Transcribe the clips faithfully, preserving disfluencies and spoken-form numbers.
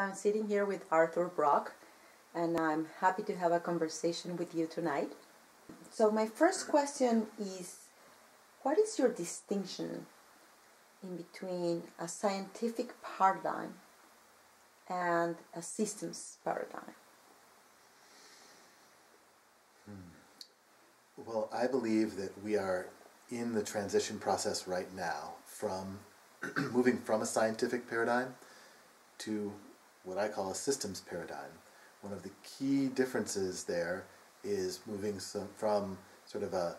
So I'm sitting here with Arthur Brock, and I'm happy to have a conversation with you tonight. So my first question is, what is your distinction in between a scientific paradigm and a systems paradigm? Hmm. Well, I believe that we are in the transition process right now from moving from a scientific paradigm to what I call a systems paradigm. One of the key differences there is moving some, from sort of a,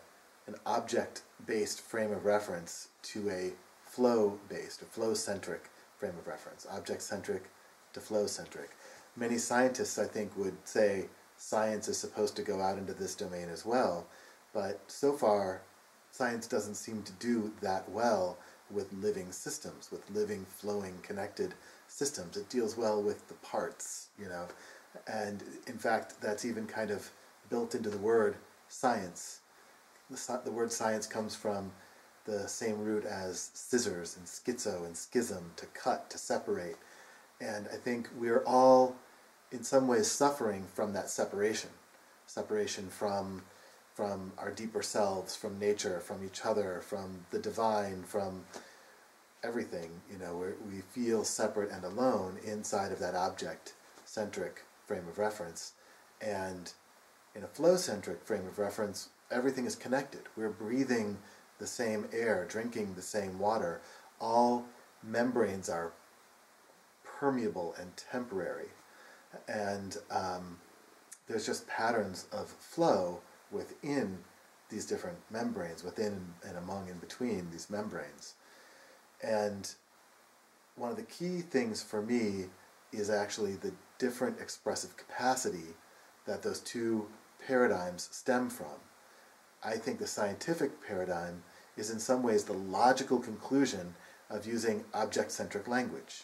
an object-based frame of reference to a flow-based, or flow-centric frame of reference, object-centric to flow-centric. Many scientists, I think, would say science is supposed to go out into this domain as well, but so far science doesn't seem to do that well with living systems, with living, flowing, connected systems. It deals well with the parts, you know. And in fact, that's even kind of built into the word science. The, the word science comes from the same root as scissors and schizo and schism, to cut, to separate. And I think we're all in some ways suffering from that separation, separation from from our deeper selves, from nature, from each other, from the divine, from everything. You know, we're, we feel separate and alone inside of that object-centric frame of reference. And in a flow-centric frame of reference, everything is connected. We're breathing the same air, drinking the same water. All membranes are permeable and temporary. And um, there's just patterns of flow within these different membranes, within and among and between these membranes. And one of the key things for me is actually the different expressive capacity that those two paradigms stem from. I think the scientific paradigm is in some ways the logical conclusion of using object-centric language,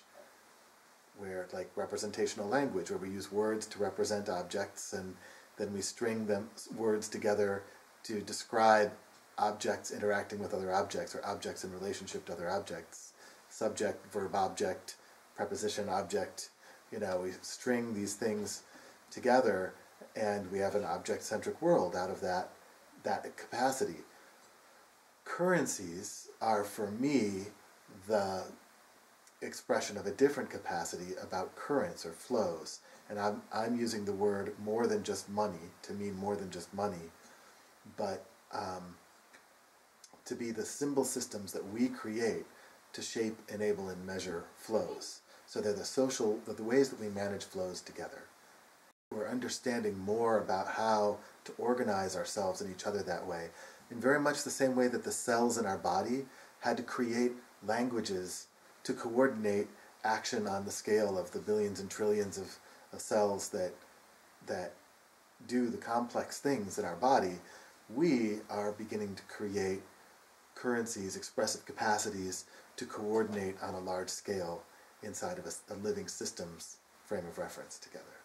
where, like representational language, where we use words to represent objects, and then we string them words together to describe objects interacting with other objects, or objects in relationship to other objects. Subject, verb, object, preposition, object. You know, we string these things together, and we have an object-centric world out of that, that capacity. Currencies are, for me, the expression of a different capacity about currents or flows. And I'm, I'm using the word more than just money, to mean more than just money, but um, to be the symbol systems that we create to shape, enable, and measure flows. So they're the social, the ways that we manage flows together. We're understanding more about how to organize ourselves and each other that way, in very much the same way that the cells in our body had to create languages to coordinate action on the scale of the billions and trillions of of cells that, that do the complex things in our body. We are beginning to create currencies, expressive capacities to coordinate on a large scale inside of a, a living systems frame of reference together.